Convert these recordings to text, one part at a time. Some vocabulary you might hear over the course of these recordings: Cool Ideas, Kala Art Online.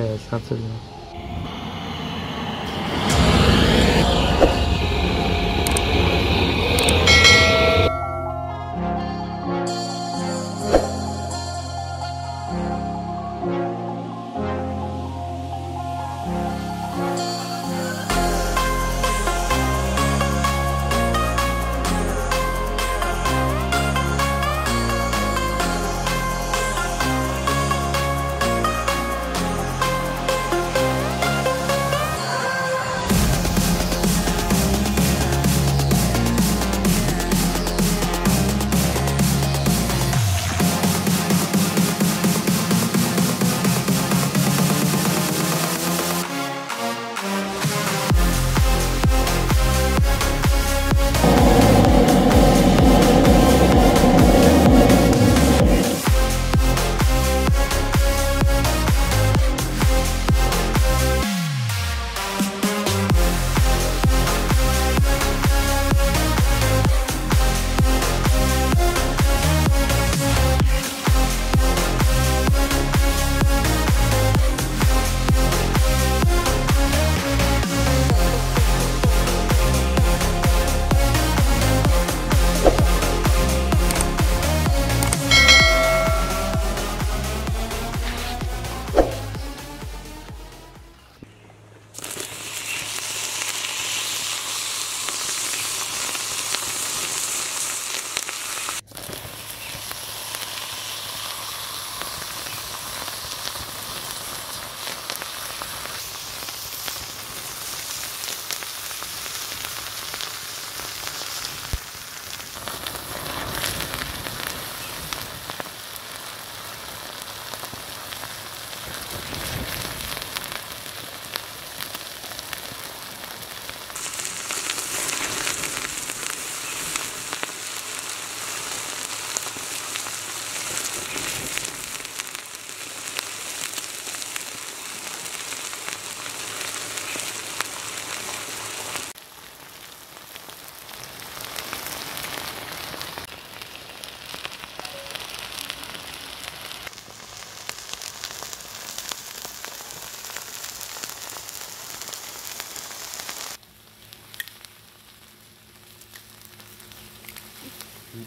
गया है हिसाब से।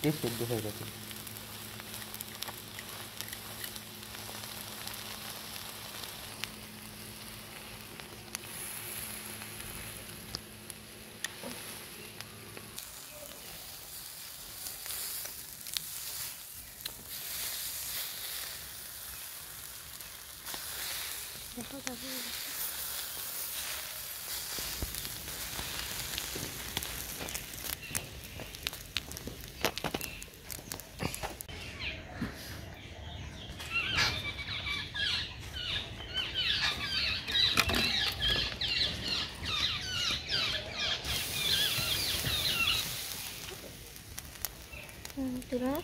This should be here. Itulah.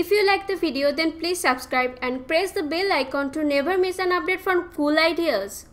If you like the video, then please subscribe and press the bell icon to never miss an update from Cool Ideas.